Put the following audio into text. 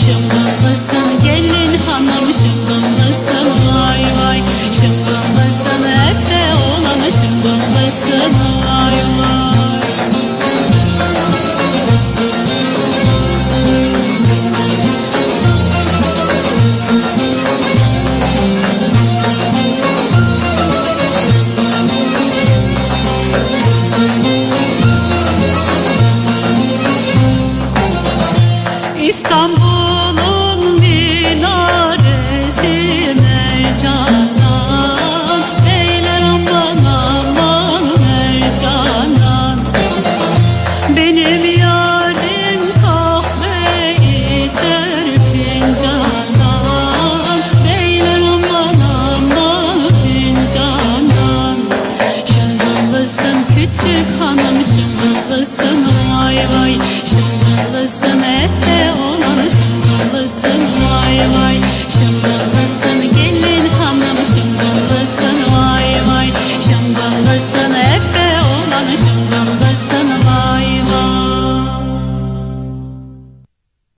Şımdallısın gelin hanım.